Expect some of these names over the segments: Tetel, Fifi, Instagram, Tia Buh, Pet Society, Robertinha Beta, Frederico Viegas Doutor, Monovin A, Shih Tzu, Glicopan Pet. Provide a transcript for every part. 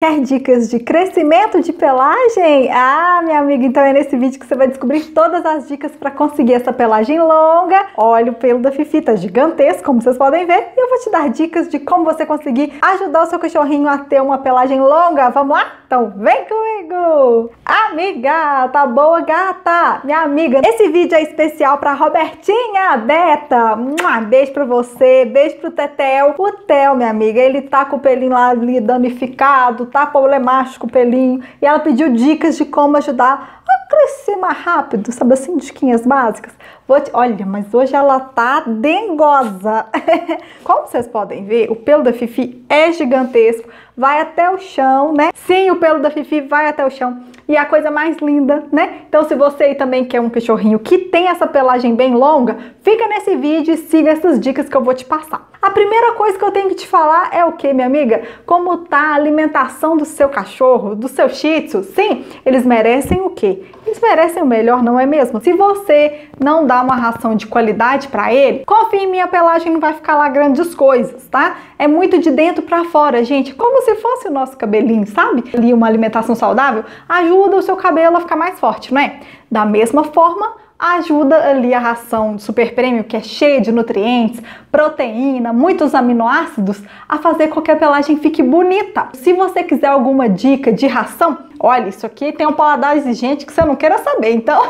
Quer dicas de crescimento de pelagem? Ah, minha amiga, então é nesse vídeo que você vai descobrir todas as dicas para conseguir essa pelagem longa. Olha o pelo da Fifi, tá gigantesco, como vocês podem ver. E eu vou te dar dicas de como você conseguir ajudar o seu cachorrinho a ter uma pelagem longa. Vamos lá? Então vem comigo! Amiga, tá boa, gata? Minha amiga, esse vídeo é especial pra Robertinha Beta. Beijo pra você, beijo pro Tetel. O Theo, minha amiga, ele tá com o pelinho lá ali danificado, tá problemático o pelinho, e ela pediu dicas de como ajudar a crescer mais rápido, sabe assim, diquinhas básicas. Olha, mas hoje ela tá dengosa. Como vocês podem ver, o pelo da Fifi é gigantesco, vai até o chão, né? Sim, o pelo da Fifi vai até o chão. E a coisa mais linda, né? Então, se você também quer um cachorrinho que tem essa pelagem bem longa, fica nesse vídeo e siga essas dicas que eu vou te passar. A primeira coisa que eu tenho que te falar é o que, minha amiga? Como tá a alimentação do seu cachorro, do seu Shih Tzu? Sim, eles merecem o quê? Eles merecem o melhor, não é mesmo? Se você não dá uma ração de qualidade pra ele, confia em mim, a pelagem não vai ficar lá grandes coisas, tá? É muito de dentro pra fora, gente. Como se fosse o nosso cabelinho, sabe? E uma alimentação saudável ajuda o seu cabelo a ficar mais forte, não é? Da mesma forma, ajuda ali a ração de super prêmio, que é cheia de nutrientes, proteína, muitos aminoácidos, a fazer com que a pelagem fique bonita. Se você quiser alguma dica de ração, olha, isso aqui tem um paladar exigente que você não queira saber, então...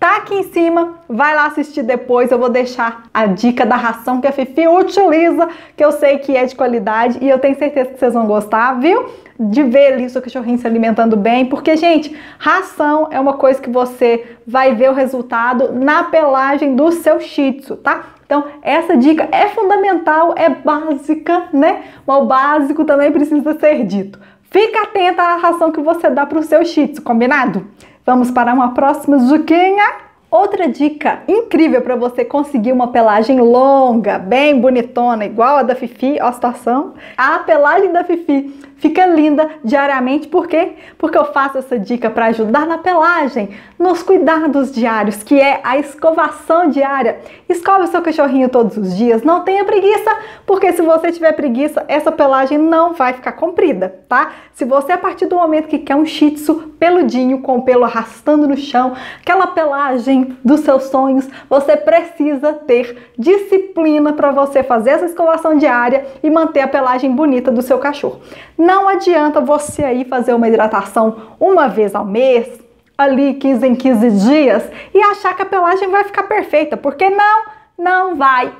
Tá aqui em cima, vai lá assistir depois, eu vou deixar a dica da ração que a Fifi utiliza, que eu sei que é de qualidade e eu tenho certeza que vocês vão gostar, viu? De ver ali o seu cachorrinho se alimentando bem, porque, gente, ração é uma coisa que você vai ver o resultado na pelagem do seu Shih Tzu, tá? Então, essa dica é fundamental, é básica, né? Mas o básico também precisa ser dito. Fica atenta à ração que você dá para o seu Shih Tzu, combinado? Vamos para uma próxima diquinha. Outra dica incrível para você conseguir uma pelagem longa, bem bonitona, igual a da Fifi, ó a situação. A pelagem da Fifi fica linda diariamente, por quê? Porque eu faço essa dica para ajudar na pelagem, nos cuidados diários, que é a escovação diária. Escove o seu cachorrinho todos os dias, não tenha preguiça, porque se você tiver preguiça, essa pelagem não vai ficar comprida, tá? Se você, a partir do momento que quer um Shih Tzu peludinho, com o pelo arrastando no chão, aquela pelagem dos seus sonhos, você precisa ter disciplina para você fazer essa escovação diária e manter a pelagem bonita do seu cachorro. Não adianta você aí fazer uma hidratação uma vez ao mês, ali 15 em 15 dias, e achar que a pelagem vai ficar perfeita, porque não vai.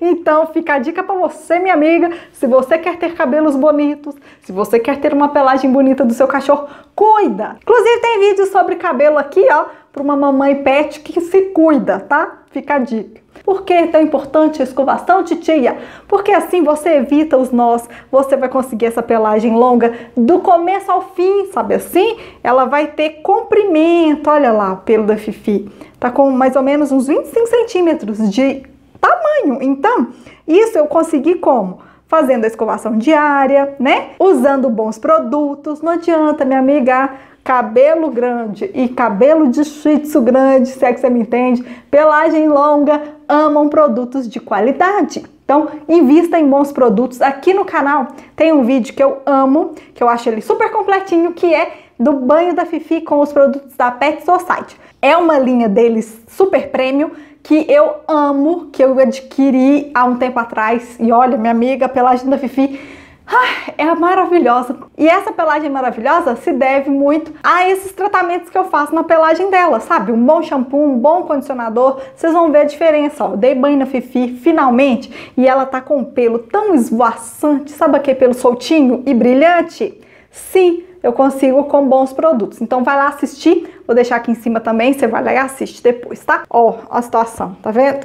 Então fica a dica para você, minha amiga, se você quer ter cabelos bonitos, se você quer ter uma pelagem bonita do seu cachorro, cuida! Inclusive tem vídeo sobre cabelo aqui, ó, para uma mamãe pet que se cuida, tá? Fica a dica. Por que é tão importante a escovação, titia? Porque assim você evita os nós, você vai conseguir essa pelagem longa do começo ao fim, sabe assim? Ela vai ter comprimento, olha lá, o pelo da Fifi. Tá com mais ou menos uns 25 centímetros de tamanho. Então, isso eu consegui como? Fazendo a escovação diária, né? Usando bons produtos. Não adianta, minha amiga... Cabelo grande e cabelo de Shih Tzu grande, se é que você me entende, pelagem longa, amam produtos de qualidade. Então, invista em bons produtos. Aqui no canal tem um vídeo que eu amo, que eu acho ele super completinho, que é do banho da Fifi com os produtos da Pet Society. É uma linha deles super prêmio, que eu amo, que eu adquiri há um tempo atrás. E olha, minha amiga, a pelagem da Fifi... é maravilhosa. E essa pelagem maravilhosa se deve muito a esses tratamentos que eu faço na pelagem dela, sabe? Um bom shampoo, um bom condicionador, vocês vão ver a diferença, ó. Dei banho na Fifi, finalmente, e ela tá com um pelo tão esvoaçante, sabe aquele pelo soltinho e brilhante? Sim, eu consigo com bons produtos. Então vai lá assistir, vou deixar aqui em cima também, você vai lá e assiste depois, tá? Ó, a situação, tá vendo?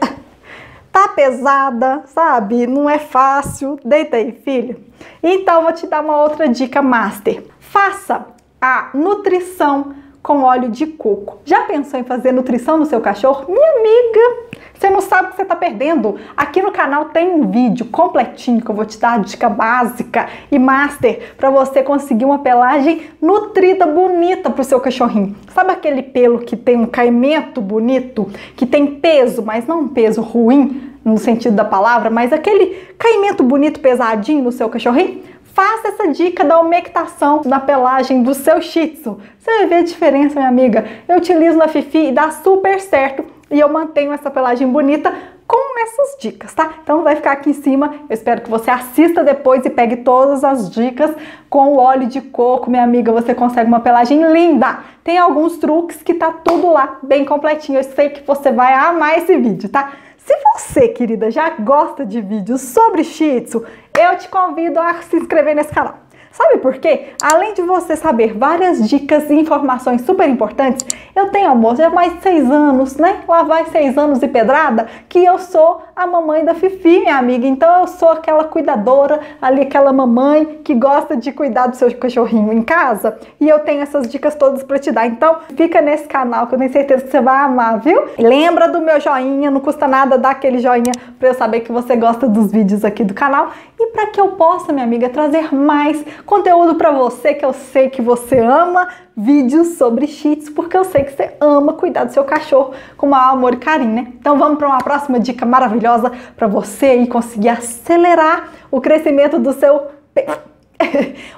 Tá pesada, sabe? Não é fácil. Deita aí, filho. Então, vou te dar uma outra dica master. Faça a nutrição com óleo de coco. Já pensou em fazer nutrição no seu cachorro? Minha amiga, você não sabe o que você tá perdendo. Aqui no canal tem um vídeo completinho que eu vou te dar a dica básica e master para você conseguir uma pelagem nutrida, bonita pro seu cachorrinho. Sabe aquele pelo que tem um caimento bonito, que tem peso, mas não um peso ruim no sentido da palavra, mas aquele caimento bonito, pesadinho no seu cachorrinho? faça essa dica da umectação na pelagem do seu Shih Tzu. Você vai ver a diferença, minha amiga. Eu utilizo na Fifi e dá super certo. E eu mantenho essa pelagem bonita com essas dicas, tá? Então vai ficar aqui em cima. Eu espero que você assista depois e pegue todas as dicas. Com o óleo de coco, minha amiga, você consegue uma pelagem linda. Tem alguns truques que tá tudo lá, bem completinho. Eu sei que você vai amar esse vídeo, tá? Se você, querida, já gosta de vídeos sobre Shih Tzu, eu te convido a se inscrever nesse canal. Sabe por quê? Além de você saber várias dicas e informações super importantes, eu tenho, amor, já mais de 6 anos, né? Lá vai 6 anos e pedrada, que eu sou a mamãe da Fifi, minha amiga. Então eu sou aquela cuidadora ali, aquela mamãe que gosta de cuidar do seu cachorrinho em casa. E eu tenho essas dicas todas pra te dar. Então fica nesse canal que eu tenho certeza que você vai amar, viu? Lembra do meu joinha, não custa nada dar aquele joinha pra eu saber que você gosta dos vídeos aqui do canal. E pra que eu possa, minha amiga, trazer mais conteúdo para você, que eu sei que você ama vídeos sobre Shih Tzu, porque eu sei que você ama cuidar do seu cachorro com maior amor e carinho, né? Então vamos para uma próxima dica maravilhosa para você e conseguir acelerar o crescimento do seu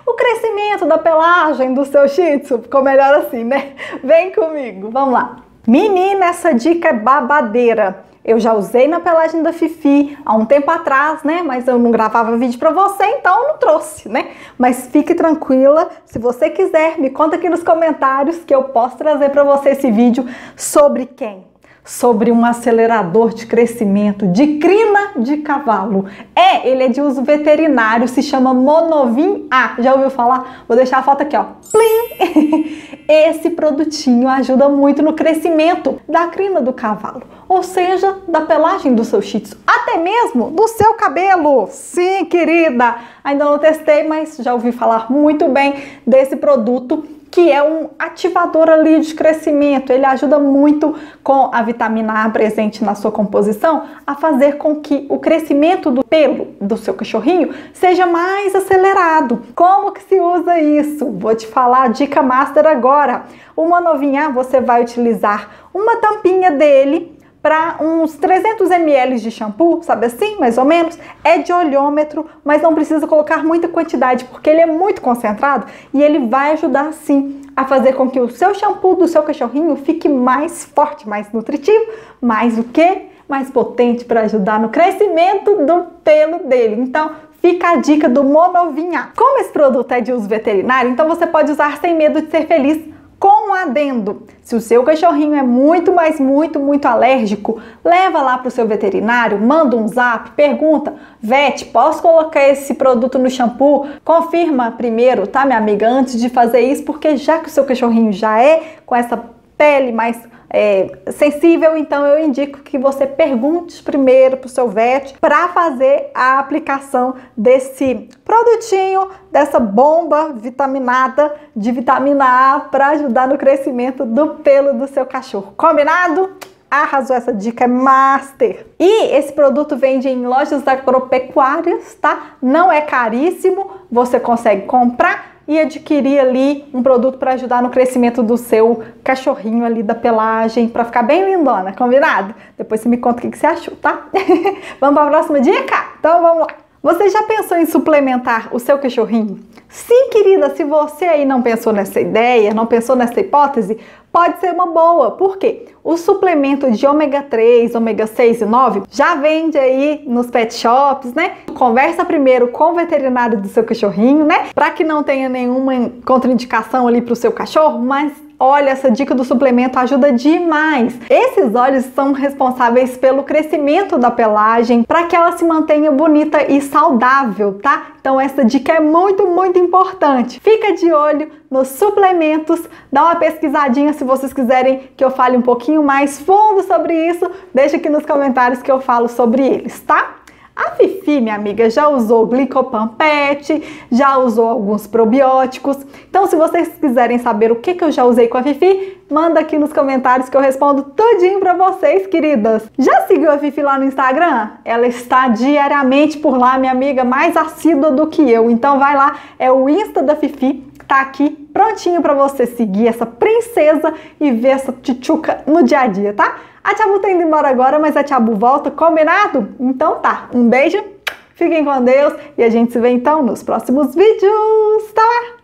o crescimento da pelagem do seu Shih Tzu, ficou melhor assim, né? Vem comigo, vamos lá. Menina, essa dica é babadeira. Eu já usei na pelagem da Fifi há um tempo atrás, né? Mas eu não gravava vídeo pra você, então eu não trouxe, né? Mas fique tranquila, se você quiser, me conta aqui nos comentários que eu posso trazer pra você esse vídeo sobre quem? Sobre um acelerador de crescimento de crina de cavalo. Ele é de uso veterinário, se chama Monovin A. Já ouviu falar? Vou deixar a foto aqui, ó. Plim! Esse produtinho ajuda muito no crescimento da crina do cavalo, ou seja, da pelagem do seu Shih Tzu, até mesmo do seu cabelo. Sim, querida! Ainda não testei, mas já ouvi falar muito bem desse produto, que é um ativador ali de crescimento. Ele ajuda muito, com a vitamina A presente na sua composição, a fazer com que o crescimento do pelo do seu cachorrinho seja mais acelerado. Como que se usa isso? Vou te falar a dica master agora. O Monovin A, você vai utilizar uma tampinha dele para uns 300 ml de shampoo, sabe assim, mais ou menos. É de oleômetro, mas não precisa colocar muita quantidade, porque ele é muito concentrado e ele vai ajudar, sim, a fazer com que o seu shampoo do seu cachorrinho fique mais forte, mais nutritivo, mais o quê? Mais potente, para ajudar no crescimento do pelo dele. Então, fica a dica do Monovin A. Como esse produto é de uso veterinário, então você pode usar sem medo de ser feliz, com um adendo. Se o seu cachorrinho é muito, mas muito alérgico, leva lá para o seu veterinário, manda um zap, pergunta: Vete, posso colocar esse produto no shampoo? Confirma primeiro, tá, minha amiga, antes de fazer isso, porque já que o seu cachorrinho já é com essa pele mais sensível, então eu indico que você pergunte primeiro para o seu vet para fazer a aplicação desse produtinho, dessa bomba vitaminada de vitamina A para ajudar no crescimento do pelo do seu cachorro. Combinado? Arrasou, essa dica é master! E esse produto vende em lojas agropecuárias, tá? Não é caríssimo, você consegue comprar e adquirir ali um produto para ajudar no crescimento do seu cachorrinho ali, da pelagem, para ficar bem lindona, combinado? Depois você me conta o que você achou, tá? Vamos para a próxima dica? Então vamos lá! Você já pensou em suplementar o seu cachorrinho? Sim, querida, se você aí não pensou nessa ideia, não pensou nessa hipótese, pode ser uma boa. Por quê? O suplemento de ômega 3, ômega 6 e 9 já vende aí nos pet shops, né? Conversa primeiro com o veterinário do seu cachorrinho, né? Para que não tenha nenhuma contraindicação ali para o seu cachorro, mas olha, essa dica do suplemento ajuda demais. Esses óleos são responsáveis pelo crescimento da pelagem, para que ela se mantenha bonita e saudável, tá? Então essa dica é muito importante. Fica de olho nos suplementos, dá uma pesquisadinha. Se vocês quiserem que eu fale um pouquinho mais fundo sobre isso, deixa aqui nos comentários que eu falo sobre eles, tá? A Fifi, minha amiga, já usou Glicopan Pet, já usou alguns probióticos. Então, se vocês quiserem saber o que eu já usei com a Fifi, manda aqui nos comentários que eu respondo tudinho pra vocês, queridas. Já seguiu a Fifi lá no Instagram? Ela está diariamente por lá, minha amiga, mais assídua do que eu. Então, vai lá, é o Insta da Fifi, tá aqui prontinho pra você seguir essa princesa e ver essa tchutchuca no dia a dia, tá? A Tia Buh tá indo embora agora, mas a Tia Buh volta, combinado? Então tá, um beijo, Fiquem com Deus e a gente se vê então nos próximos vídeos. Tá lá!